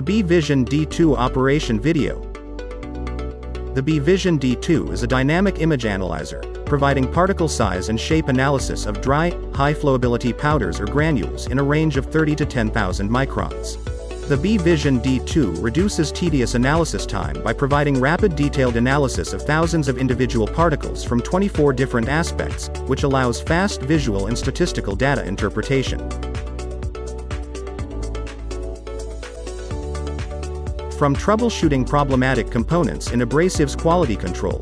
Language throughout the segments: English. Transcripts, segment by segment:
The BeVision D2 operation video. The BeVision D2 is a dynamic image analyzer, providing particle size and shape analysis of dry, high flowability powders or granules in a range of 30 to 10,000 microns. The BeVision D2 reduces tedious analysis time by providing rapid detailed analysis of thousands of individual particles from 24 different aspects, which allows fast visual and statistical data interpretation. From troubleshooting problematic components in abrasives quality control,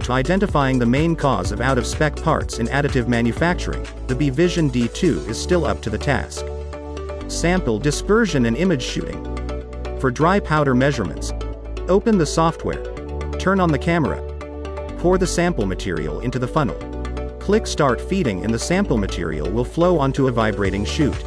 to identifying the main cause of out-of-spec parts in additive manufacturing, the BeVision D2 is still up to the task. Sample dispersion and image shooting. For dry powder measurements, open the software, turn on the camera, pour the sample material into the funnel. Click Start Feeding and the sample material will flow onto a vibrating chute.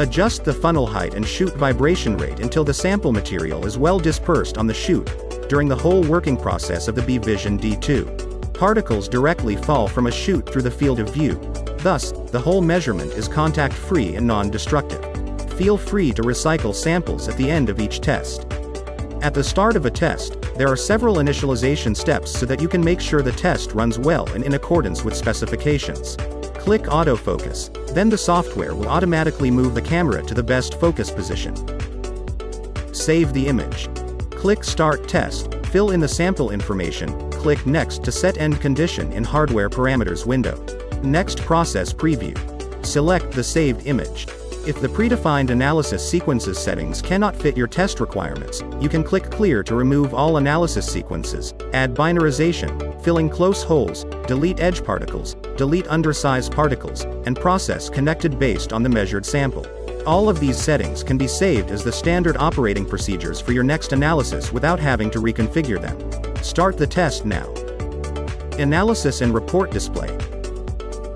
Adjust the funnel height and chute vibration rate until the sample material is well dispersed on the chute. During the whole working process of the BeVision D2, particles directly fall from a chute through the field of view. Thus, the whole measurement is contact-free and non-destructive. Feel free to recycle samples at the end of each test. At the start of a test, there are several initialization steps so that you can make sure the test runs well and in accordance with specifications. Click Autofocus, then the software will automatically move the camera to the best focus position. Save the image. Click Start Test, fill in the sample information, click Next to set end condition in Hardware Parameters window. Next, Process Preview. Select the saved image. If the predefined analysis sequences settings cannot fit your test requirements, you can click Clear to remove all analysis sequences, add binarization, filling close holes, delete edge particles, delete undersized particles, and process connected based on the measured sample. All of these settings can be saved as the standard operating procedures for your next analysis without having to reconfigure them. Start the test now. Analysis and report display.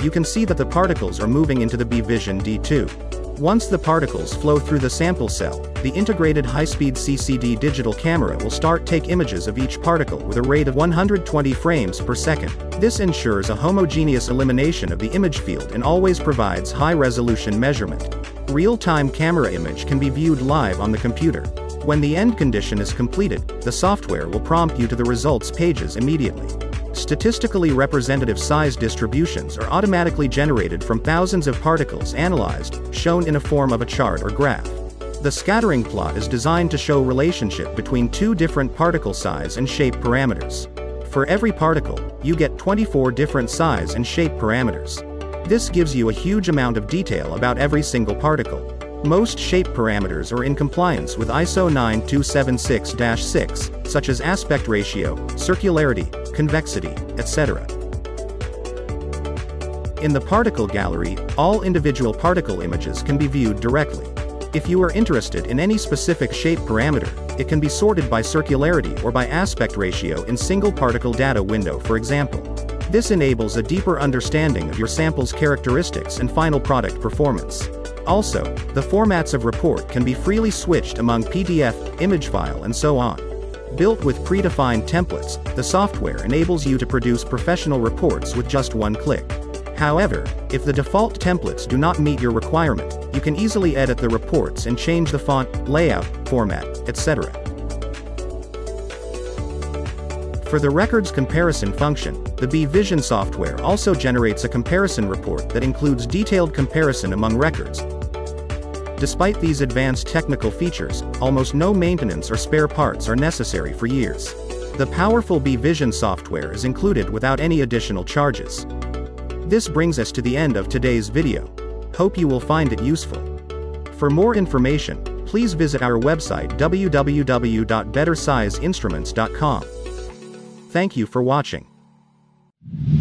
You can see that the particles are moving into the BeVision D2. Once the particles flow through the sample cell, the integrated high-speed CCD digital camera will start take images of each particle with a rate of 120 frames per second. This ensures a homogeneous elimination of the image field and always provides high-resolution measurement. Real-time camera image can be viewed live on the computer. When the end condition is completed, the software will prompt you to the results pages immediately. Statistically representative size distributions are automatically generated from thousands of particles analyzed, shown in a form of a chart or graph. The scattering plot is designed to show relationship between two different particle size and shape parameters. For every particle, you get 24 different size and shape parameters. This gives you a huge amount of detail about every single particle. Most shape parameters are in compliance with ISO 9276-6, such as aspect ratio, circularity, convexity, etc. In the particle gallery, all individual particle images can be viewed directly. If you are interested in any specific shape parameter, it can be sorted by circularity or by aspect ratio in single particle data window, for example. This enables a deeper understanding of your sample's characteristics and final product performance. Also, the formats of report can be freely switched among PDF, image file, and so on. Built with predefined templates, the software enables you to produce professional reports with just one click. However, if the default templates do not meet your requirement, you can easily edit the reports and change the font, layout, format, etc. For the records comparison function, the BeVision software also generates a comparison report that includes detailed comparison among records. Despite these advanced technical features, almost no maintenance or spare parts are necessary for years. The powerful BeVision software is included without any additional charges. This brings us to the end of today's video. Hope you will find it useful. For more information, please visit our website www.bettersizeinstruments.com. Thank you for watching.